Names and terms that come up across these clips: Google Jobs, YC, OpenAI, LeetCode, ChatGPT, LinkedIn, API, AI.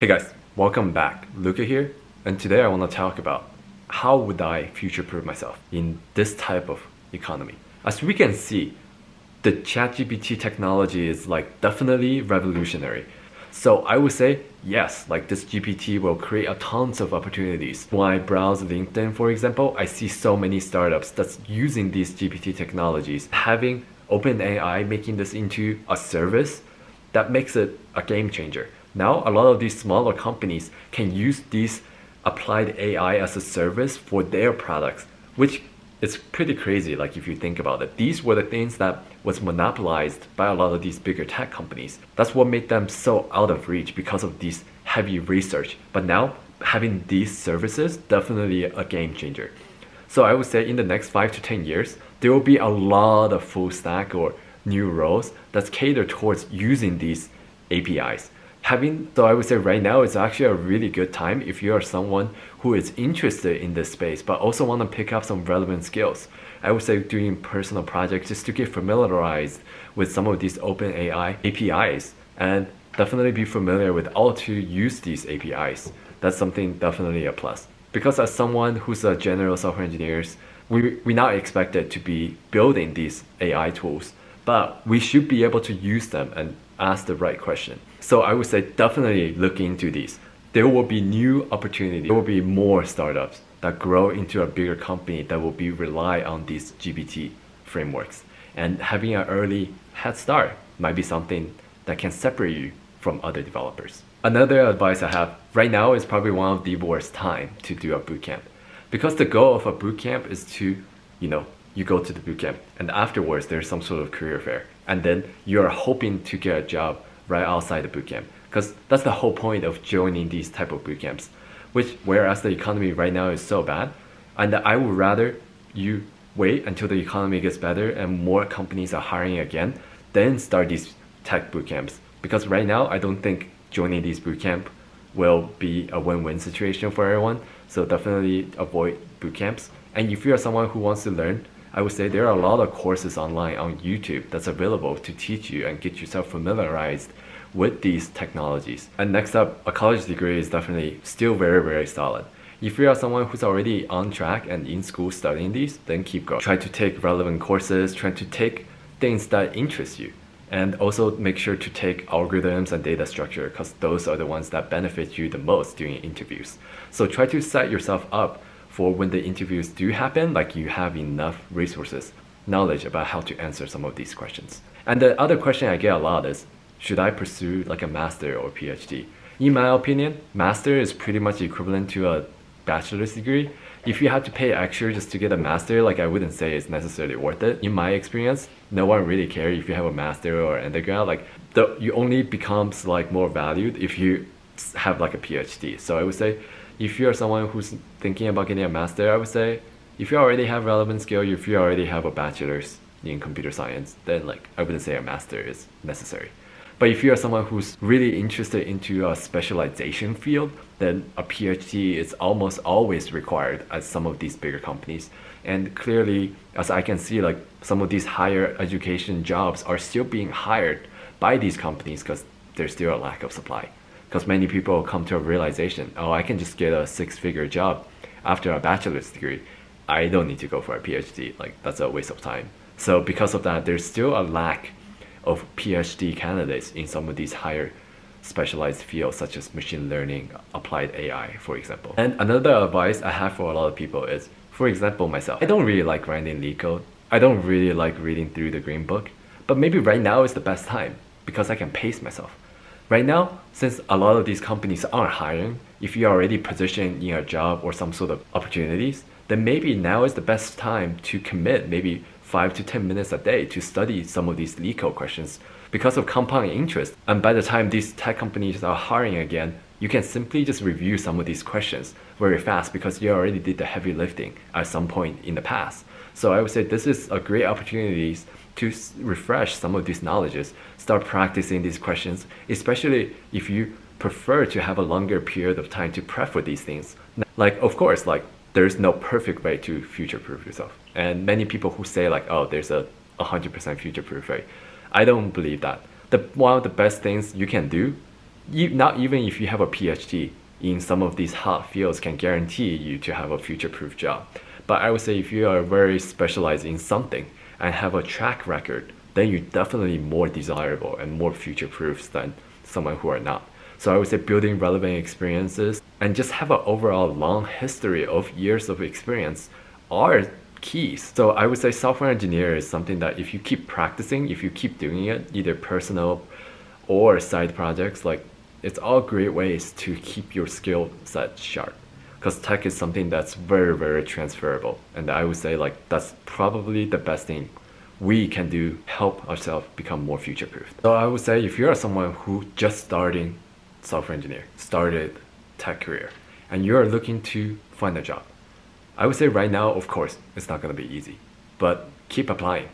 Hey guys, welcome back. Luca here, and today I want to talk about how would I future-proof myself in this type of economy. As we can see, the ChatGPT technology is definitely revolutionary. So I would say yes, this GPT will create a tons of opportunities. When I browse LinkedIn, for example, I see so many startups that's using these GPT technologies. Having OpenAI making this into a service, that makes it a game changer. Now, a lot of these smaller companies can use these applied AI as a service for their products, which is pretty crazy, if you think about it. These were the things that was monopolized by a lot of these bigger tech companies. That's what made them so out of reach because of these heavy research. But now, having these services, definitely a game changer. So I would say in the next 5 to 10 years, there will be a lot of full stack or new roles that's catered towards using these APIs. So I would say right now it's actually a really good time if you are someone who is interested in this space but also want to pick up some relevant skills. I would say doing personal projects just to get familiarized with some of these OpenAI APIs and definitely be familiar with how to use these APIs. That's something definitely a plus. Because as someone who's a general software engineer, we're not expected to be building these AI tools, but we should be able to use them and ask the right question. So I would say definitely look into these. There will be new opportunities. There will be more startups that grow into a bigger company that will be rely on these GPT frameworks. And having an early head start might be something that can separate you from other developers. Another advice I have right now is probably one of the worst time to do a bootcamp. Because the goal of a bootcamp is to, you go to the bootcamp and afterwards there's some sort of career fair. And then you're hoping to get a job right outside the bootcamp. Because that's the whole point of joining these type of bootcamps. Whereas the economy right now is so bad, and I would rather you wait until the economy gets better and more companies are hiring again, then start these tech bootcamps. Because right now, I don't think joining these bootcamp will be a win-win situation for everyone. So definitely avoid bootcamps. And if you're someone who wants to learn, I would say there are a lot of courses online on YouTube that's available to teach you and get yourself familiarized with these technologies. And next up, a college degree is definitely still very, very solid. If you are someone who's already on track and in school studying these, then keep going. Try to take relevant courses, try to take things that interest you. And also make sure to take algorithms and data structure because those are the ones that benefit you the most during interviews. So try to set yourself up for when the interviews do happen, you have enough resources, knowledge about how to answer some of these questions. And the other question I get a lot is, should I pursue a master or PhD? In my opinion, master is pretty much equivalent to a bachelor's degree. If you have to pay extra just to get a master, I wouldn't say it's necessarily worth it. In my experience, no one really cares if you have a master or undergrad. You only becomes more valued if you have a PhD. So I would say, if you're someone who's thinking about getting a master, I would say if you already have relevant skill, if you already have a bachelor's in computer science, then I wouldn't say a master is necessary. But if you're someone who's really interested into a specialization field, then a PhD is almost always required at some of these bigger companies. And clearly, as I can see, some of these higher education jobs are still being hired by these companies because there's still a lack of supply. Because many people come to a realization, oh, I can just get a six-figure job after a bachelor's degree. I don't need to go for a PhD. That's a waste of time. So because of that, there's still a lack of PhD candidates in some of these higher specialized fields, such as machine learning, applied AI, for example. And another advice I have for a lot of people is, for example, myself. I don't really like grinding LeetCode. I don't really like reading through the green book. But maybe right now is the best time because I can pace myself. Right now, since a lot of these companies aren't hiring, if you're already positioned in a job or some sort of opportunities, then maybe now is the best time to commit maybe 5 to 10 minutes a day to study some of these LeetCode questions because of compound interest. And by the time these tech companies are hiring again, you can simply just review some of these questions very fast because you already did the heavy lifting at some point in the past. So I would say this is a great opportunity to refresh some of these knowledges, start practicing these questions, especially if you prefer to have a longer period of time to prep for these things. Of course, there's no perfect way to future-proof yourself. And many people who say oh, there's a 100% future-proof rate. I don't believe that. One of the best things you can do not even if you have a PhD in some of these hard fields can guarantee you to have a future-proof job. But I would say if you are very specialized in something and have a track record, then you're definitely more desirable and more future-proof than someone who are not. So I would say building relevant experiences and just have an overall long history of years of experience are keys. So I would say software engineer is something that if you keep practicing, if you keep doing it, either personal or side projects, like it's all great ways to keep your skill set sharp. Because tech is something that's very, very transferable. And I would say like that's probably the best thing we can do, help ourselves become more future-proof. So I would say if you are someone who just starting software engineer, started tech career, and you are looking to find a job, I would say right now, of course, it's not going to be easy, but keep applying.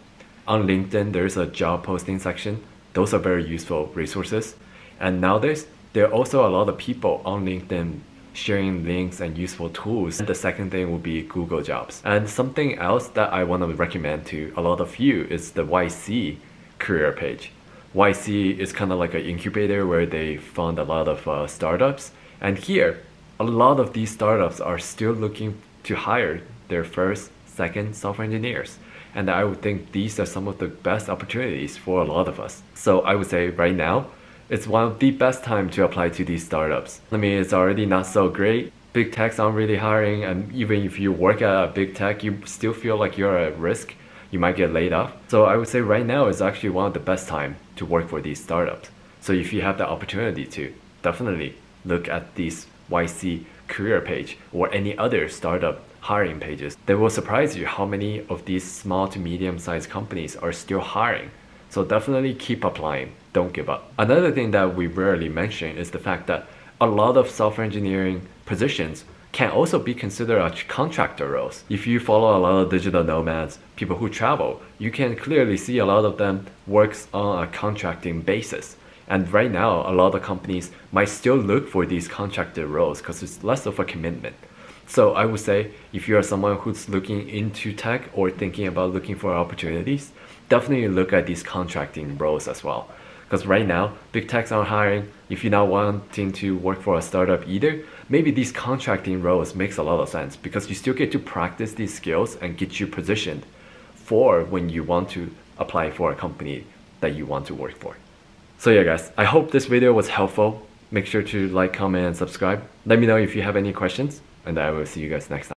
On LinkedIn, there's a job posting section. Those are very useful resources. And nowadays, there are also a lot of people on LinkedIn sharing links and useful tools. And the second thing will be Google Jobs. And something else that I want to recommend to a lot of you is the YC career page. YC is kind of like an incubator where they fund a lot of startups. And here, a lot of these startups are still looking to hire their first, second software engineers. And I would think these are some of the best opportunities for a lot of us. So I would say right now, it's one of the best time to apply to these startups. I mean, it's already not so great. Big techs aren't really hiring, and even if you work at a big tech, you still feel like you're at risk. You might get laid off. So I would say right now is actually one of the best time to work for these startups. So if you have the opportunity to, definitely look at these YC career page or any other startup hiring pages. They will surprise you how many of these small to medium-sized companies are still hiring. So definitely keep applying. Don't give up. Another thing that we rarely mention is the fact that a lot of software engineering positions can also be considered as contractor roles. If you follow a lot of digital nomads, people who travel, you can clearly see a lot of them works on a contracting basis. And right now, a lot of companies might still look for these contractor roles because it's less of a commitment. So I would say if you are someone who's looking into tech or thinking about looking for opportunities, definitely look at these contracting roles as well. Because right now, big techs aren't hiring. If you're not wanting to work for a startup either, maybe these contracting roles makes a lot of sense because you still get to practice these skills and get you positioned for when you want to apply for a company that you want to work for. So yeah guys, I hope this video was helpful. Make sure to like, comment, and subscribe. Let me know if you have any questions, and I will see you guys next time.